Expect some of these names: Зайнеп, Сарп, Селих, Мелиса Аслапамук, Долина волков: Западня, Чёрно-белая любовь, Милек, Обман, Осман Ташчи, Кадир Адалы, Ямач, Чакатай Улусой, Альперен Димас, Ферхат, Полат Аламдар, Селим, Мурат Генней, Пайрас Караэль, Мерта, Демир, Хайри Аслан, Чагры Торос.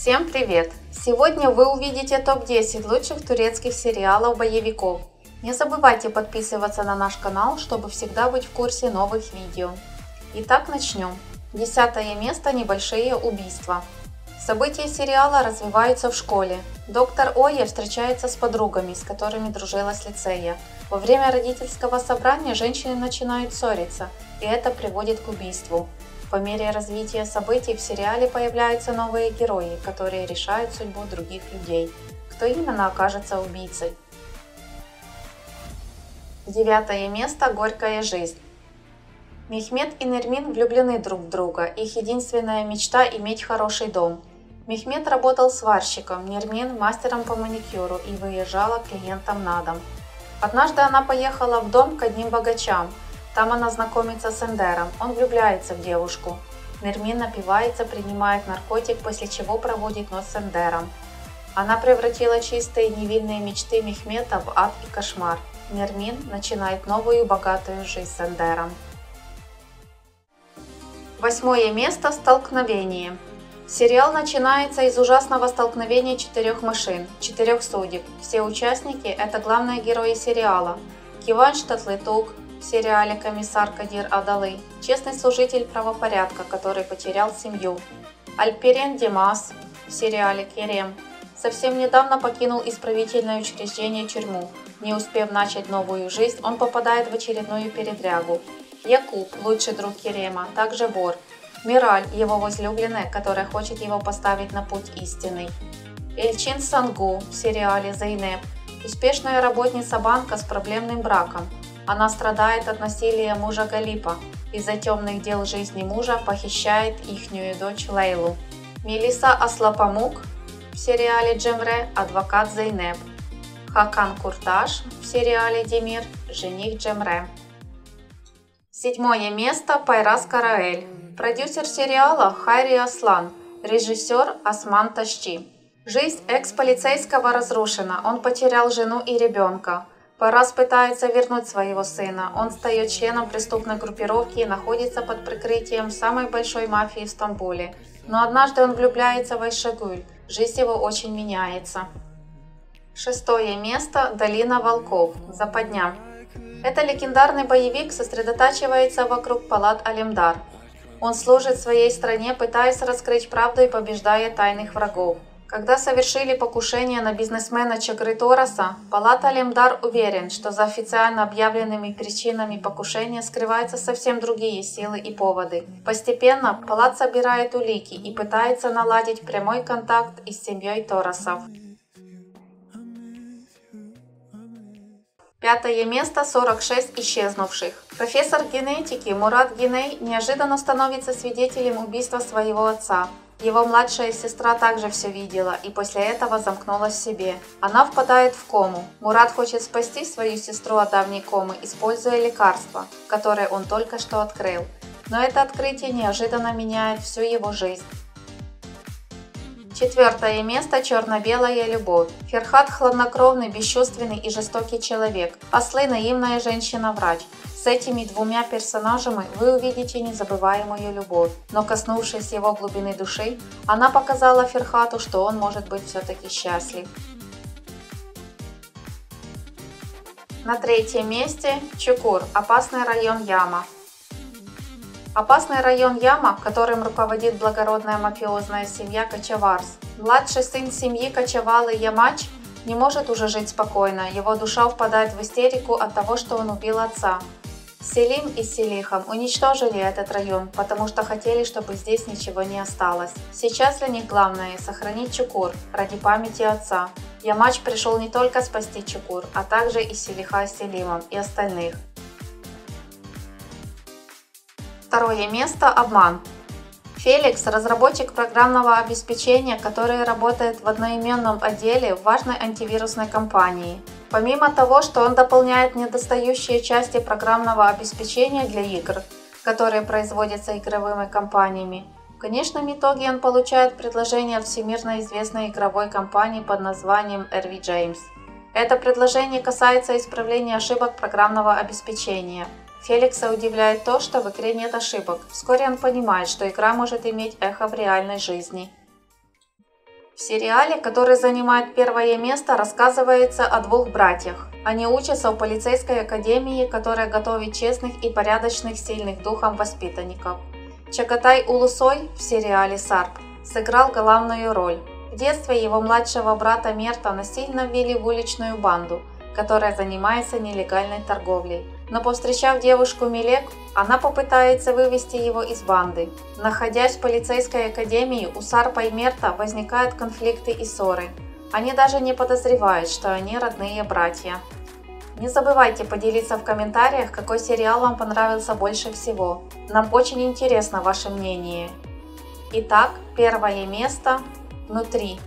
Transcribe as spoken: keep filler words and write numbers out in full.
Всем привет! Сегодня вы увидите топ десять лучших турецких сериалов-боевиков. Не забывайте подписываться на наш канал, чтобы всегда быть в курсе новых видео. Итак, начнем. Десятое место. Небольшие убийства. События сериала развиваются в школе. Доктор Оя встречается с подругами, с которыми дружила с лицея. Во время родительского собрания женщины начинают ссориться, и это приводит к убийству. По мере развития событий в сериале появляются новые герои, которые решают судьбу других людей. Кто именно окажется убийцей? Девятое место. Горькая жизнь. Мехмед и Нермин влюблены друг в друга, их единственная мечта – иметь хороший дом. Мехмед работал сварщиком, Нермин – мастером по маникюру и выезжала клиентам на дом. Однажды она поехала в дом к одним богачам. Там она знакомится с Эндером, он влюбляется в девушку. Нермин напивается, принимает наркотик, после чего проводит ночь с Эндером. Она превратила чистые невинные мечты Мехмеда в ад и кошмар. Нермин начинает новую богатую жизнь с Эндером. Восьмое место. Столкновение. Сериал начинается из ужасного столкновения четырех машин, четырех судеб. Все участники – это главные герои сериала. Киван Штатлытук в сериале «Комиссар Кадир Адалы» – честный служитель правопорядка, который потерял семью. Альперен Димас в сериале «Керем» совсем недавно покинул исправительное учреждение тюрьму. Не успев начать новую жизнь, он попадает в очередную передрягу. Якуб, лучший друг Керема, также вор. Мираль, его возлюбленная, которая хочет его поставить на путь истинный. Эльчин Сангу в сериале «Зайнеп» – успешная работница банка с проблемным браком. Она страдает от насилия мужа Галипа. Из-за темных дел жизни мужа похищает ихнюю дочь Лейлу. Мелиса Аслапамук в сериале «Джемре» – адвокат Зайнеп. Хакан Курташ в сериале «Демир» – жених Джемре. Седьмое место. Пайрас Караэль. Продюсер сериала Хайри Аслан, режиссер Осман Ташчи. Жизнь экс-полицейского разрушена, он потерял жену и ребенка. Пайрас пытается вернуть своего сына, он стает членом преступной группировки и находится под прикрытием самой большой мафии в Стамбуле. Но однажды он влюбляется в Айшагуль, жизнь его очень меняется. Шестое место. Долина волков. Западня. Это легендарный боевик сосредотачивается вокруг Полат Аламдар. Он служит своей стране, пытаясь раскрыть правду и побеждая тайных врагов. Когда совершили покушение на бизнесмена Чагры Тороса, Полат Аламдар уверен, что за официально объявленными причинами покушения скрываются совсем другие силы и поводы. Постепенно Полат собирает улики и пытается наладить прямой контакт и с семьей Торосов. Пятое место. сорок шесть исчезнувших. Профессор генетики Мурат Генней неожиданно становится свидетелем убийства своего отца. Его младшая сестра также все видела и после этого замкнулась в себе. Она впадает в кому. Мурат хочет спасти свою сестру от давней комы, используя лекарство, которое он только что открыл. Но это открытие неожиданно меняет всю его жизнь. Четвертое место. Чёрно-белая любовь. Ферхат – хладнокровный, бесчувственный и жестокий человек. Аслы – наивная женщина-врач. С этими двумя персонажами вы увидите незабываемую любовь. Но коснувшись его глубины души, она показала Ферхату, что он может быть все-таки счастлив. На третьем месте. Чукур. Опасный район Яма. Опасный район Яма, которым руководит благородная мафиозная семья Кочеварс. Младший сын семьи Кочевалы Ямач не может уже жить спокойно, его душа впадает в истерику от того, что он убил отца. Селим и Селихом уничтожили этот район, потому что хотели, чтобы здесь ничего не осталось. Сейчас для них главное – сохранить Чукур ради памяти отца. Ямач пришел не только спасти Чукур, а также и Селиха с Селимом и остальных. Второе место. Обман. Феликс – разработчик программного обеспечения, который работает в одноименном отделе в важной антивирусной компании. Помимо того, что он дополняет недостающие части программного обеспечения для игр, которые производятся игровыми компаниями, в конечном итоге он получает предложение от всемирно известной игровой компании под названием эр ви James. Это предложение касается исправления ошибок программного обеспечения. Феликса удивляет то, что в игре нет ошибок. Вскоре он понимает, что игра может иметь эхо в реальной жизни. В сериале, который занимает первое место, рассказывается о двух братьях. Они учатся в полицейской академии, которая готовит честных и порядочных, сильных духом воспитанников. Чакатай Улусой в сериале «Сарп» сыграл главную роль. В детстве его младшего брата Мерта насильно ввели в уличную банду, которая занимается нелегальной торговлей. Но повстречав девушку Милек, она попытается вывести его из банды. Находясь в полицейской академии, у Сарпа и Мерта возникают конфликты и ссоры. Они даже не подозревают, что они родные братья. Не забывайте поделиться в комментариях, какой сериал вам понравился больше всего. Нам очень интересно ваше мнение. Итак, первое место — «Внутри».